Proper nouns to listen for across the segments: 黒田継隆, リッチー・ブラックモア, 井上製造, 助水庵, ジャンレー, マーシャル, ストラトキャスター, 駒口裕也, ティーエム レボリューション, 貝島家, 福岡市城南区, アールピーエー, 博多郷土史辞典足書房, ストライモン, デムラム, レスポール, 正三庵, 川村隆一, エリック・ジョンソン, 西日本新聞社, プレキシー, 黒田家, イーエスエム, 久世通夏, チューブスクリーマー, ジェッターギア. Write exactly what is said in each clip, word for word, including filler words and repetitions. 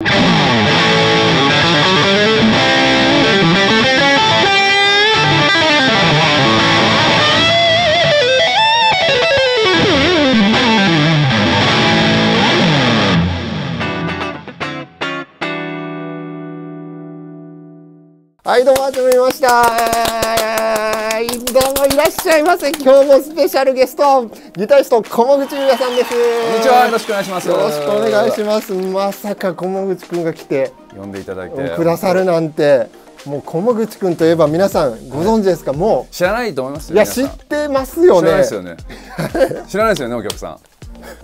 はい、どうも始めました。どうもいらっしゃいませ。今日もスペシャルゲスト、ギタリスト駒口裕也さんです。こんにちは、よろしくお願いします。よろしくお願いします。まさか駒口くんが来て呼んでいただいてくださるなんて、もう駒口くんといえば皆さんご存知ですか？はい、もう知らないと思いますよ。いや、知ってますよね。知らないですよね知らないですよね、お客さん。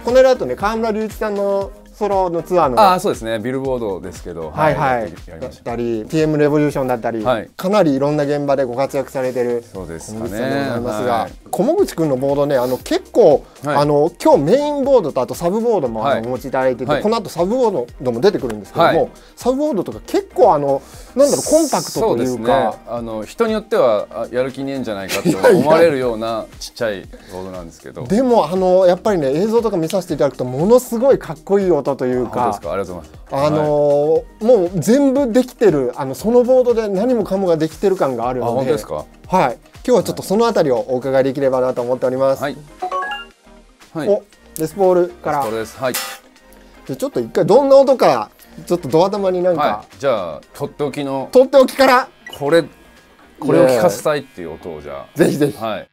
この間とね、川村隆一さんのソロのツアーの、ああそうですね、ビルボードですけど、はいはい、だったり ティーエム レボリューションだったり、はい、かなりいろんな現場でご活躍されてる駒口さんでございますが、駒口君のボードね、あの結構、はい、あの今日メインボードとあとサブボードもあの、はい、お持ちいただいてて、はい、この後サブボードも出てくるんですけども、はい、サブボードとか結構あのなんだろう、コンパクトというか、ね、あの人によってはやる気ねえんじゃないかって思われるようなちっちゃいボードなんですけどでもあのやっぱりね、映像とか見させていただくとものすごいかっこいい音というか、あのもう全部できてる、あのそのボードで何もかもができてる感があるので、あ、本当ですか。はい、今日はちょっとそのあたりをお伺いできればなと思っております。はい、はい、おレスポールからレスポールです。はい、でちょっと一回どんな音かちょっとドア玉になんか、はい、じゃあとっておきのとっておきからこれこれを聞かせたいっていう音を、じゃあぜひぜひ、はい。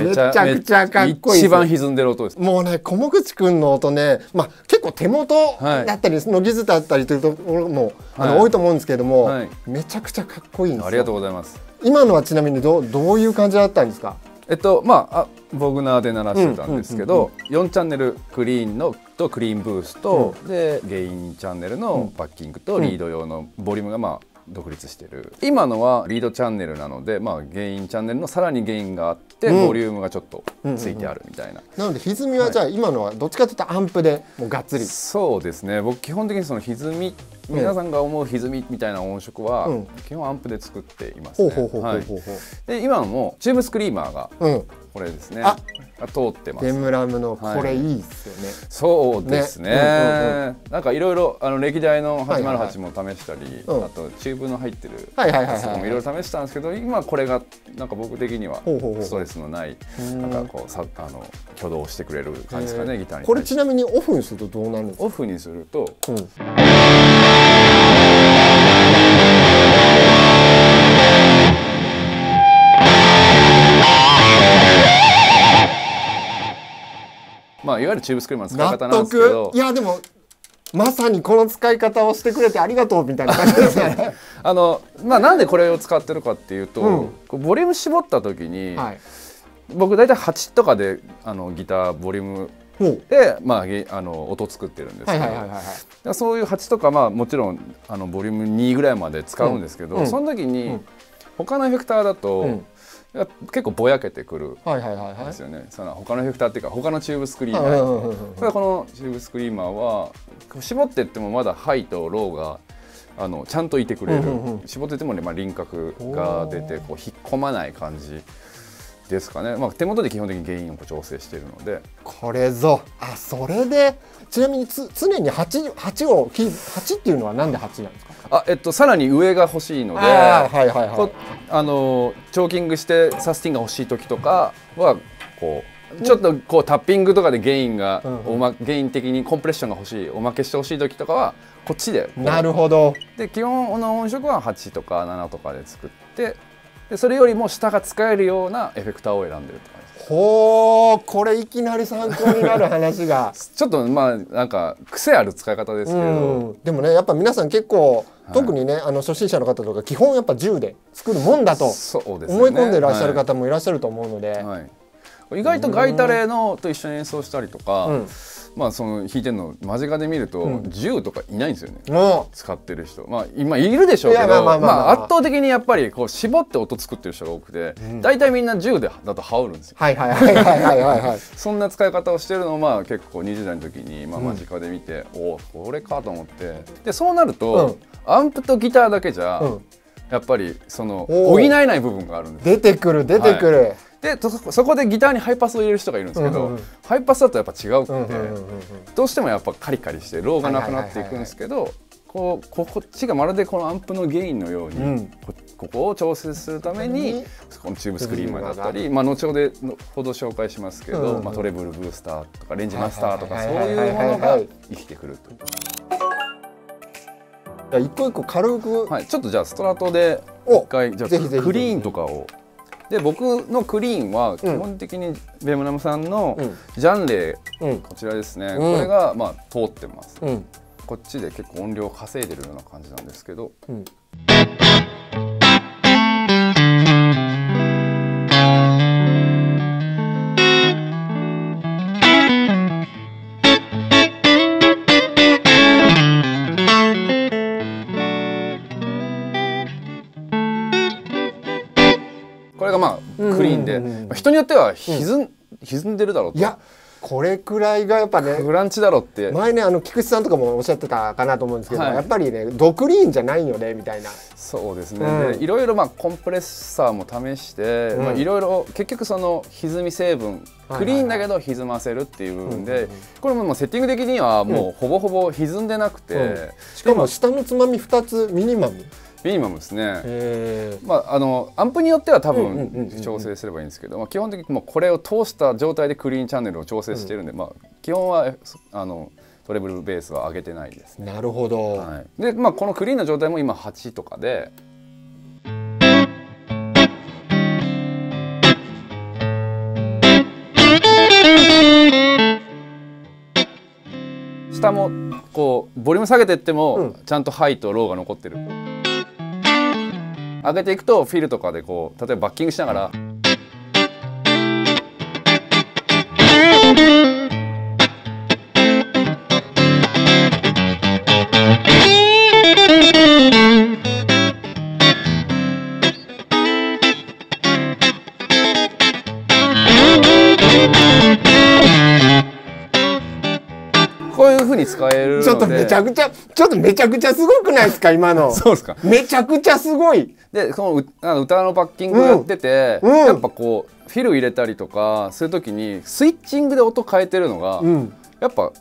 めちゃくちゃかっこいい。一番歪んでる音です。もうね、駒口くんの音ね、まあ結構手元だったり、はい、の技術だったりというところも、はい、あの多いと思うんですけれども、はい、めちゃくちゃかっこいいんですよ。ありがとうございます。今のはちなみにどうどういう感じだったんですか？えっとまあ、あボグナーで鳴らしてたんですけど、よんチャンネルクリーンのとクリーンブースと、うん、でゲインチャンネルのバッキングとリード用のボリュームがまあ独立してる。今のはリードチャンネルなので、まあ、ゲインチャンネルのさらにゲインがあって、うん、ボリュームがちょっとついてあるみたいな。なので歪みはじゃあ、はい、今のはどっちかというとアンプでもうがっつり。そうですね、僕基本的にその歪み、皆さんが思う歪みみたいな音色は、うん、基本アンプで作っていますね。で今のもチューブスクリーマーが、うん、これですね、あ通ってます。デムラムのこれいいですよね。はい、そうですね。なんかいろいろあの歴代のはちまるはちも試したり、はい、はい、あとチューブの入ってるやつもいろいろ試したんですけど、今これがなんか僕的にはストレスのない、なんかこうさあの挙動をしてくれる感じですかね、ギターに。これちなみにオフにするとどうなるんですか？オフにすると。うん、まあ、いわゆるチューブスクリーマーの使い方なんですけど、いやでもまさにこの使い方をしてくれてありがとうみたいな感じですねあの、まあ、なんでこれを使ってるかっていうと、うん、こうボリューム絞った時に、はい、僕大体はちとかであのギターボリュームで、まあ、あの音作ってるんですけど、そういうはちとか、まあ、もちろんあのボリュームにぐらいまで使うんですけど、うん、その時に、うん、他のエフェクターだと、うん、結構ぼやけてくるんですよね。その他のエフェクターっていうか他のチューブスクリーマー、ただこのチューブスクリーマーは絞ってってもまだハイとローがあのちゃんといてくれる、絞っててもね、まあ、輪郭が出てこう引っ込まない感じですかね。まあ、手元で基本的にゲインを調整しているので、これぞ、あ、それでちなみにつ常に 8, 8をはちっていうのはなんではちなんですか？あ、えっと、さらに上が欲しいので、あのチョーキングしてサスティンが欲しい時とかはこうちょっとこうタッピングとかでゲインが、おま、ゲイン的にコンプレッションが欲しい、おまけして欲しい時とかはこっちで。なるほど。で基本の音色ははちとかななとかで作って、でそれよりも下が使えるようなエフェクターを選んでるって感じです。ほー、これいきなり参考になる話がちょっとまあなんか癖ある使い方ですけれど、でもねやっぱ皆さん結構、はい、特にねあの初心者の方とか基本やっぱ銃で作るもんだと思い込んでいらっしゃる方もいらっしゃると思うので、はいはい、意外とガイタレのと一緒に演奏したりとか、うん、まあその弾いてるの間近で見るとじゅうとかいないんですよね、うん、使ってる人。まあ今いるでしょうけど、圧倒的にやっぱりこう絞って音作ってる人が多くて、うん、大体みんなじゅうでだと羽織るんですよ。そんな使い方をしてるのをまあ結構にじゅう代の時にまあ間近で見て、うん、おおこれかと思って、でそうなると、うん、アンプとギターだけじゃ、うん、やっぱりその補えない部分があるんです。出てくる出てくる、はい、でそこでギターにハイパスを入れる人がいるんですけど、ハイパスだとやっぱ違うくて、どうしてもやっぱカリカリしてローがなくなっていくんですけど、こうこっちがまるでこのアンプのゲインのように、うん、こ, ここを調整するために、うん、このチューブスクリーマーだったり、まあ、後ほどほど紹介しますけど、うん、まあ、トレブルブースターとかレンジマスターとかそういうものが生きてくるという。じゃあ一個一個軽く、はい、ちょっとじゃあストラトで一回じゃあクリーンとかを。で僕のクリーンは基本的にベムラムさんのジャンレー、こちらですね、これがまあ通ってます。こっちで結構音量を稼いでるような感じなんですけど、人によっては歪ん、歪んでるだろうと。いや、これくらいがやっぱねグランチだろうって、前ねあの菊池さんとかもおっしゃってたかなと思うんですけど、はい、やっぱりねドクリーンじゃないよねみたいな。そうですね、うん、でいろいろまあコンプレッサーも試して、うん、まあいろいろ結局その歪み成分クリーンだけど歪ませるっていう部分で、これもセッティング的にはもうほぼほぼ歪んでなくて、うんうん、しかも下のつまみふたつミニマム。ミニマムですね。まああのアンプによっては多分調整すればいいんですけど、基本的にもうこれを通した状態でクリーンチャンネルを調整してるんで、うん、まあ基本はあのトレブルベースは上げてないですね。なるほど。はい、でまあこのクリーンの状態も今はちとかで。下もこうボリューム下げていってもちゃんとハイとローが残ってる。上げていくとフィルとかでこう例えばバッキングしながらこういう風に使えるので、ちょっとめちゃくちゃちょっとめちゃくちゃすごくないですか今の。そうですか。めちゃくちゃすごい。でその歌のバッキングやってて、うん、やっぱこうフィル入れたりとかするときにスイッチングで音変えてるのが、うん、やっぱ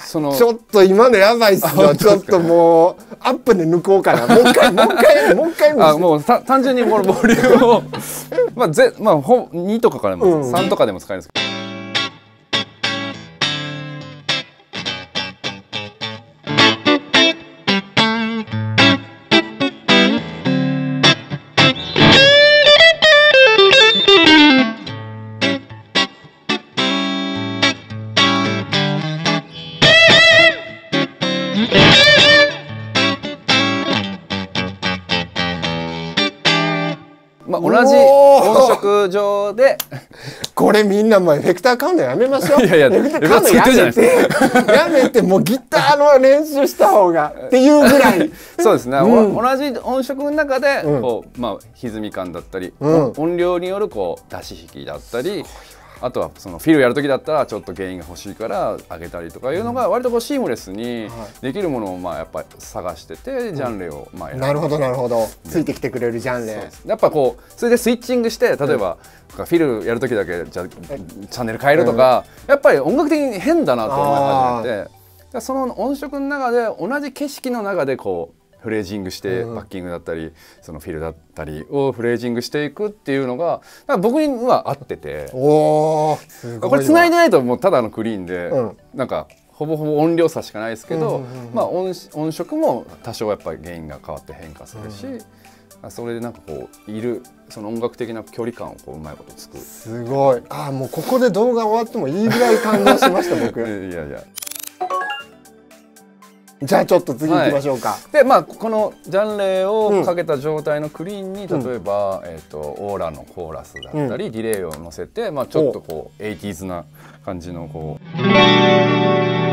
そのちょっと今のやばいっすよ。ちょっともうアップで抜こうかな。もう一回もう一回もう一回あもう単純にこのボリュームをまあぜまあほにとかからも、うん、さんとかでも使えるんですけど。まあ同じ音色上でこれみんなもうエフェクター買うのやめましょう。いやいやエフェクター買うのやめてやめてもうギターの練習した方がっていうぐらい。そうですね、うん、同じ音色の中でこう、うん、まあ歪み感だったり、うん、音量によるこう出し引きだったり、あとはそのフィルやる時だったらちょっと原因が欲しいから上げたりとかいうのが割とこうシームレスにできるものをまあやっぱり探しててジャンルをまあ選んで、なるほどなるほど、ついてきてくれるジャンル、やっぱこうそれでスイッチングして、例えばフィルやる時だけじゃチャンネル変えるとか、やっぱり音楽的に変だなと思い始めて、その音色の中で同じ景色の中でこうフレージングしてバッキングだったり、うん、そのフィルだったりをフレージングしていくっていうのが僕には合ってて、おー、これ繋いでないともうただのクリーンで、うん、なんかほぼほぼ音量差しかないですけど、まあ音色も多少やっぱり原因が変わって変化するし、うん、それでなんかこういるその音楽的な距離感をこううまいことつく。すごい。ああもうここで動画終わってもいいぐらい感動しました僕。いやいや。じゃあちょっと次行きましょうか。はい、でまあこのジャンレーをかけた状態のクリーンに、うん、例えば、えーと、オーラのコーラスだったり、うん、ディレイを乗せて、まあ、ちょっとこうエイティーズな感じのこう。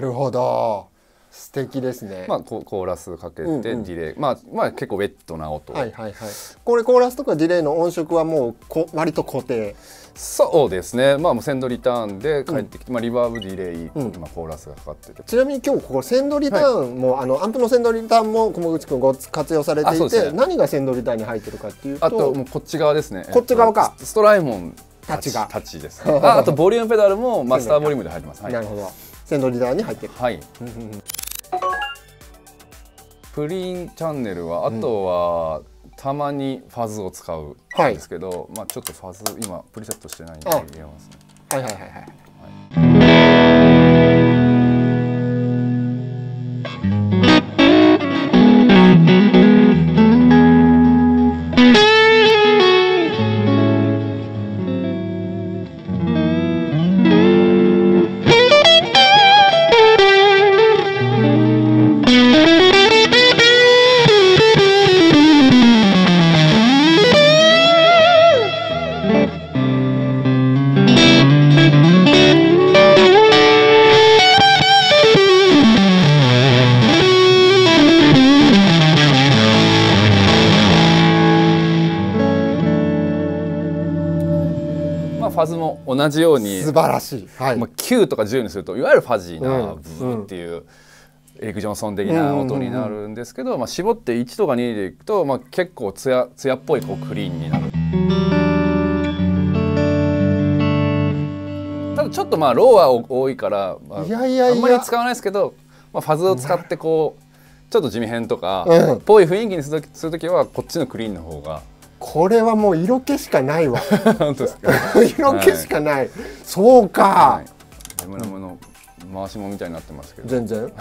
なるほど、素敵ですね。まあコーラスかけてディレイ、うんうん、まあまあ結構ウェットな音。はいはいはい。これコーラスとかディレイの音色はもうこ割と固定。そうですね。まあもうセンドリターンで帰ってきて、うん、まあリバーブディレイ、うん、今コーラスがかかってて。ちなみに今日ここセンドリターンも、はい、あのアンプのセンドリターンも駒口くんご活用されていて、ね、何がセンドリターンに入ってるかっていうと、あともうこっち側ですね。こっち側か。ストライモンタチがタチです、ね。あ, あとボリュームペダルもマスターボリュームで入ってます。はい、なるほど。センドリターンに入ってる。はい。プリンチャンネルはあとは、うん、たまにファズを使うんですけど、はい、まあちょっとファズ今プリセットしてないんで入れますね。はいはいはいはい。ファズも同じように素晴らしい、はい、まあきゅうとかじゅうにするといわゆるファジーなブーっていうエリック・ジョンソン的な音になるんですけど、まあ絞っていちとかにでいくと、まあ結構ツヤツヤっぽいこうクリーンになる。ただちょっとまあローは多いから、まあ、いやいやいやあんまり使わないですけど、まあ、ファズを使ってこうちょっと地味変とかっぽい雰囲気にするとするときはこっちのクリーンの方が。これはもう色気しかないわ。本当ですか。色気しかない。はい、そうか。レムレムの回しもみたいになってますけど。全然。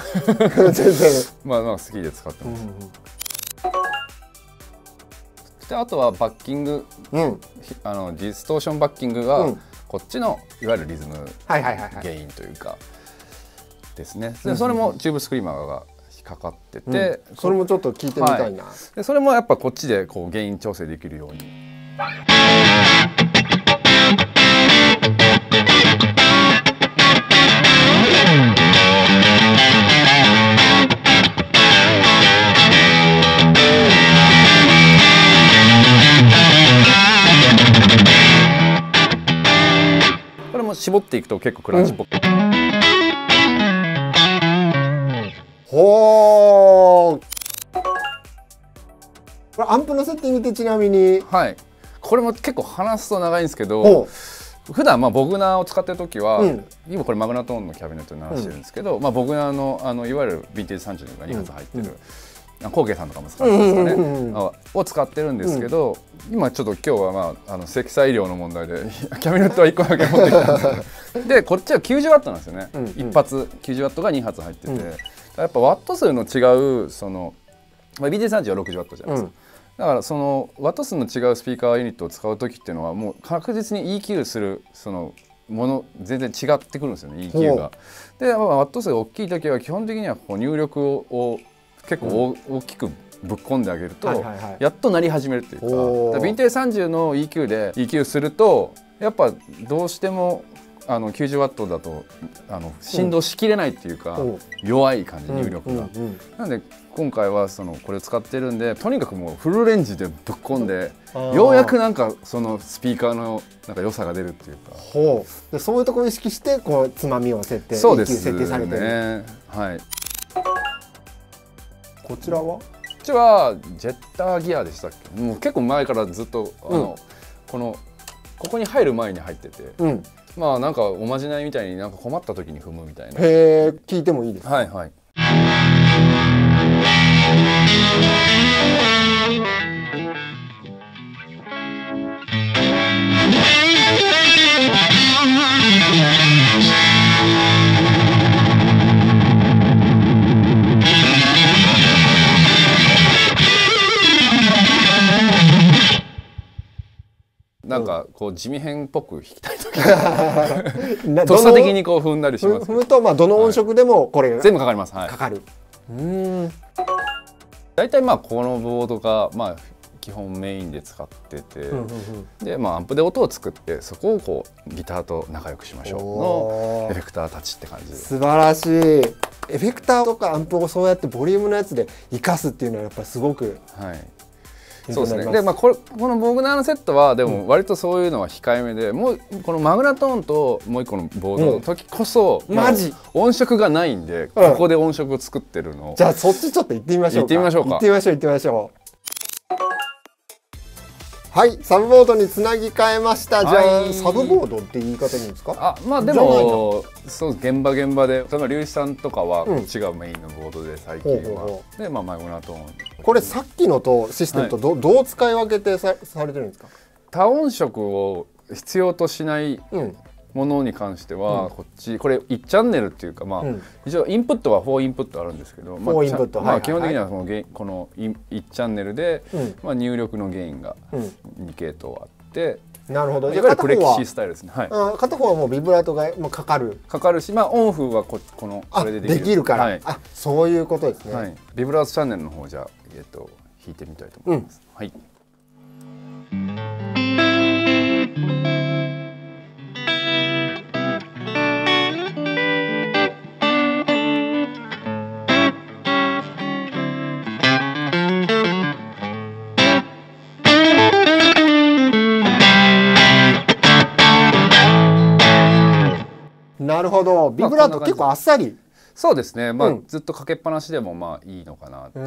全然。まあまあ好きで使ってます。うんうん、であとはバッキング、うん、あのディストーションバッキングが、うん、こっちのいわゆるリズムゲインというかですね。でそれもチューブスクリーマーが。かかってて、うん、それもちょっと聞いてみたいな、はい、でそれもやっぱこっちでこうゲイン調整できるように。これも絞っていくと結構クランチっぽく、うんほー。これアンプのセッティングってちなみに、はい、これも結構話すと長いんですけど普段まあボグナーを使ってる時は、うん、今これマグナトーンのキャビネットで鳴らしてるんですけど、うんまあ、ボグナーの、あのいわゆるヴィンテージさんじゅうがにはつ入ってる、うん、コウケイさんとかも使ってますかね、うん、を使ってるんですけど、うん、今ちょっと今日は、まあ、あの積載量の問題でキャビネットはいっこだけ持ってきたんですけどでこっちは きゅうじゅうワット なんですよね、うん、いち発 きゅうじゅうワット がに発入ってて。うんやっぱワット数の違うその、まあ、ビーティーさんじゅう は ろくじゅうワット じゃないですか、うん、だからそのワット数の違うスピーカーユニットを使う時っていうのはもう確実に イーキュー するそのもの全然違ってくるんですよね イーキュー が。でワット数が大きい時は基本的にはこう入力をを結構、うん、大きくぶっ込んであげるとやっと鳴り始めるっていうか、ヴィンテージさんじゅうの イーキュー で イーキュー するとやっぱどうしても。あの きゅうじゅうワット だとあの振動しきれないっていうか、うん、弱い感じ入力が。なんで今回はそのこれを使ってるんでとにかくもうフルレンジでぶっ込んでようやくなんかそのスピーカーのなんか良さが出るっていうかほうでそういうところを意識してこうつまみを設定そうですね、設定されてる、はい、こちらはこっちはジェッターギアでしたっけもう結構前からずっとあの、うん、このここに入る前に入ってて。うんまあなんかおまじないみたいになんか困った時に踏むみたいな。へー、聞いてもいいですか。はいはい。なんかこう地味変っぽく弾きたいときとっさ的にこう踏んだりします。踏むとまあどの音色でもこれ、はい、全部かかります。はい、かかる。うん。大体まあこの棒とかまあ。基本メインで使ってて、で、まあ、アンプで音を作ってそこをこうギターと仲良くしましょうのエフェクターたちって感じです。素晴らしい。エフェクターとかアンプをそうやってボリュームのやつで生かすっていうのはやっぱりすごく、はい。そうですね。で、まあ、これこのボグナーのセットはでも割とそういうのは控えめで、うん、もうこのマグナトーンともう一個のボードの時こそ、うん、マジ音色がないんで、うん、ここで音色を作ってるのを、じゃあそっちちょっと行ってみましょうか。行ってみましょうか。行ってみましょう行ってみましょう。はい、サブボードにつなぎ替えました。じゃあ、はい、サブボードって言い方にいいんですか？あ、まあでもそう現場現場で、例えば龍一さんとかはこっちがメインのボードで最近は、でまあマグナトーン。これさっきのとシステムとど、はい、どう使い分けて さ, されてるんですか？多音色を必要としない、うん。ものに関してはこっちこれいちチャンネルっていうか、まあ一応インプットはよんインプットあるんですけど、まあ基本的にはこのこのいちチャンネルでまあ入力のゲインがに系統あって、なるほど、いわゆるプレキシースタイルですね。片方はもうビブラートがかかるかかるし、まあオンオフはこのこれでできるから、あ、そういうことですね。ビブラートチャンネルの方じゃあえっと弾いてみたいと思います。はい。なるほど。ビブラート結構あっさり。そうですね。まあ、うん、ずっとかけっぱなしでもまあいいのかなって。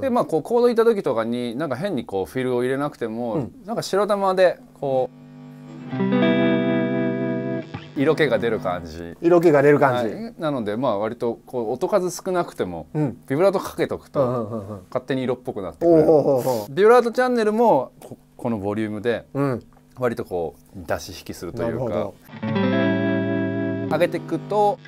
でまあこうコードいた時とかになんか変にこうフィルを入れなくても、うん、なんか白玉でこう色気が出る感じ。色気が出る感じ。はい、なのでまあ割とこう音数少なくても、うん、ビブラートかけとくと勝手に色っぽくなってくる。ビブラートチャンネルも こ, このボリュームで割とこう出し引きするというか。なるほど。上げていくと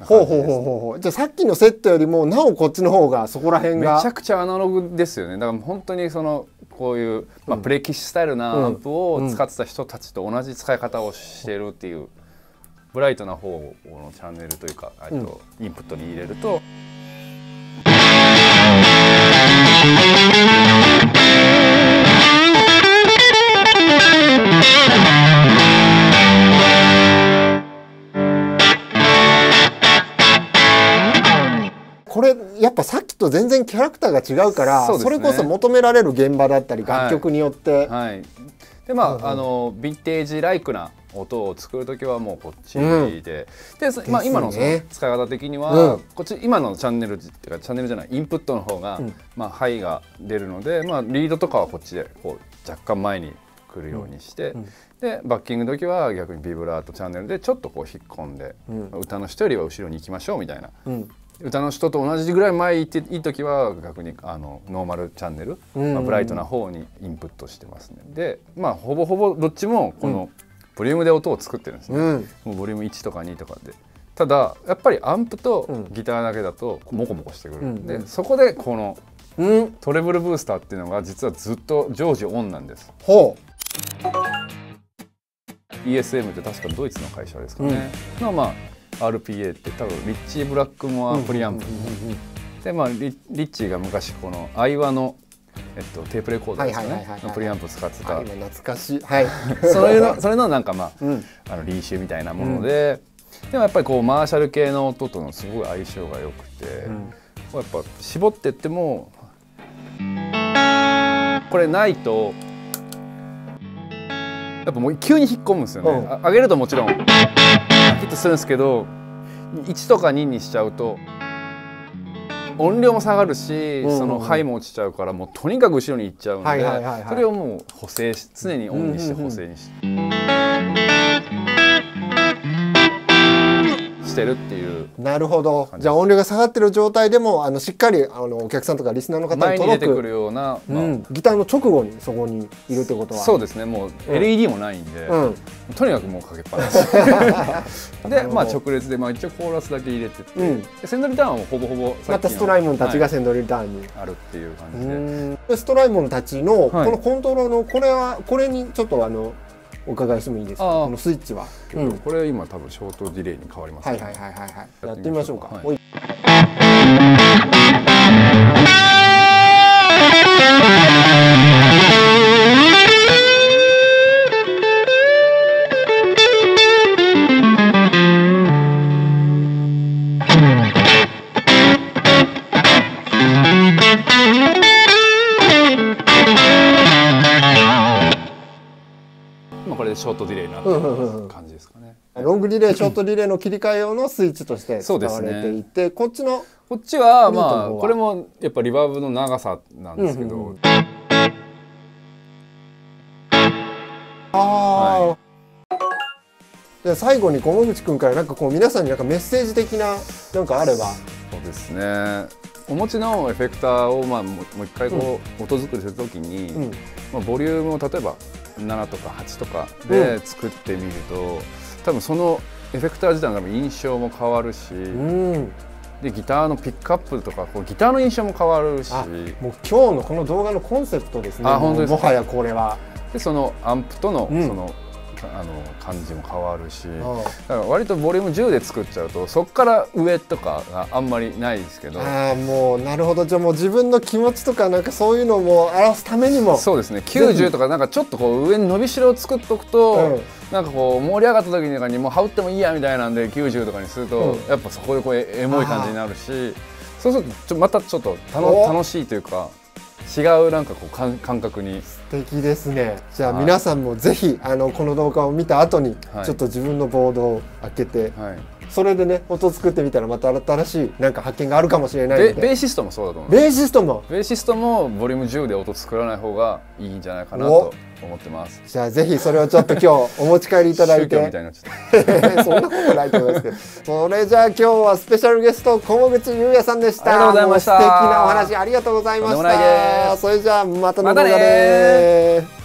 ほうほうほうほう。じゃあさっきのセットよりもなおこっちの方がそこら辺がめちゃくちゃアナログですよね。だから本当にそのこういう、まあ、プレキシスタイルなアンプを使ってた人たちと同じ使い方をしてるっていうブライトな方のチャンネルというか、あとインプットに入れると。これやっぱさっきと全然キャラクターが違うから、 そうですね、それこそ求められる現場だったり楽曲によって、はいはい、でまああのヴィンテージライクな音を作る時はもうこっちで、うん、で、まあ、今のその使い方的には、うん、こっち今のチャンネルっていうかチャンネルじゃないインプットの方が、うん、まあハイが出るので、まあ、リードとかはこっちでこう若干前に来るようにして、うん、でバッキングの時は逆にビブラートチャンネルでちょっとこう引っ込んで、うん、歌の人よりは後ろに行きましょうみたいな。うん、歌の人と同じぐらい前行っていい時は逆にあのノーマルチャンネル、まあ、ブライトな方にインプットしてますね。でまあほぼほぼどっちもこのボリュームで音を作ってるんですね、うん、もうボリュームいちとかにとかで。ただやっぱりアンプとギターだけだとモコモコしてくるんで、うん、そこでこのトレブルブースターっていうのが実はずっと常時オンなんです。ほう。 イーエスエム って確かドイツの会社ですかね、うん、のまあアールピーエー って多分リッチー・ブラックモアプリアンプで、まあリッチーが昔このアイワの、えっと、テープレコードですねのプリアンプを使ってた、懐かしい、はい、それのそれのなんかまあ、うん、あのリーシュみたいなもので、うん、でもやっぱりこうマーシャル系の音とのすごい相性が良くて、うん、やっぱ絞ってってもこれないとやっぱもう急に引っ込むんですよね、うん、上げるともちろん。ちょっとするんですけど、いちとかににしちゃうと音量も下がるし、そのハイも落ちちゃうから、もうとにかく後ろに行っちゃうので、それをもう補正し、常にオンにして補正にして、してるっていう。なるほど。じゃあ音量が下がってる状態でもあのしっかりあのお客さんとかリスナーの方に届く、前に出てくるような、まあうん、ギターの直後にそこにいるってことは。そうですね。もう エルイーディー もないんで、うん、とにかくもうかけっぱなし。でまあ直列でまあ一応コーラスだけ入れてって、うん、センドリターンはほぼほぼまたストライモンたちがセンドリターンに、はい、あるっていう感じで。ストライモンたちのこのコントロールのこれはこれにちょっとあの。お伺いしてもいいですか、このスイッチは。これは今多分ショートディレイに変わりますね。はいはいはいはいはい。やってみましょうか。ショートディレイな感じですかね。ロングディレイ、ショートディレイの切り替え用のスイッチとして使われていて、ね、こっちのこっちはまあこれもやっぱリバーブの長さなんですけど、ああ、最後に小野口君からなんかこう皆さんになんかメッセージ的ななんかあれば。そうですね、お持ちのエフェクターをまあもう一回こう音作りするときに、うん、まあボリュームを例えばななとかはちとかで作ってみると、うん、多分そのエフェクター自体の印象も変わるし、うん、でギターのピックアップとかこうギターの印象も変わるし、もう今日のこの動画のコンセプトですね。あ、本当ですか。もはやこれはでそのアンプとの、うん、そのあの感じも変わるし、うん、だから割とボリュームじゅうで作っちゃうとそこから上とかがあんまりないですけど。ああ、もうなるほど。じゃあもう自分の気持ちとかなんかそういうのも表すためにも、そうですね、きゅうじゅうとかなんかちょっとこう上に伸びしろを作っとくと、うん、なんかこう盛り上がった時にもう羽織ってもいいやみたいなんできゅうじゅうとかにすると、うん、やっぱそこでこうエモい感じになるし、そうするとちょまたちょっとたの楽しいというか。違うなんかこう感覚に。素敵ですね。じゃあ皆さんもぜひ、はい、あのこの動画を見た後にちょっと自分のボードを開けて、はい、それでね音作ってみたらまた新しいなんか発見があるかもしれないので。ベーシストもそうだと思う。ベーシストもベーシストもボリュームじゅうで音作らない方がいいんじゃないかなと思ってます。じゃあぜひそれをちょっと今日お持ち帰りいただいて。宗教みたいなちょっとそんなことないと思いますけど。それじゃあ今日はスペシャルゲスト小野口優也さんでした。ありがとうございました。素敵なお話ありがとうございました。それじゃあまたの動画で。